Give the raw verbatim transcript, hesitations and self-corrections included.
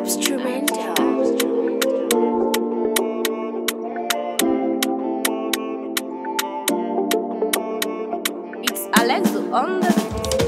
Abztrumental. It's Alex on the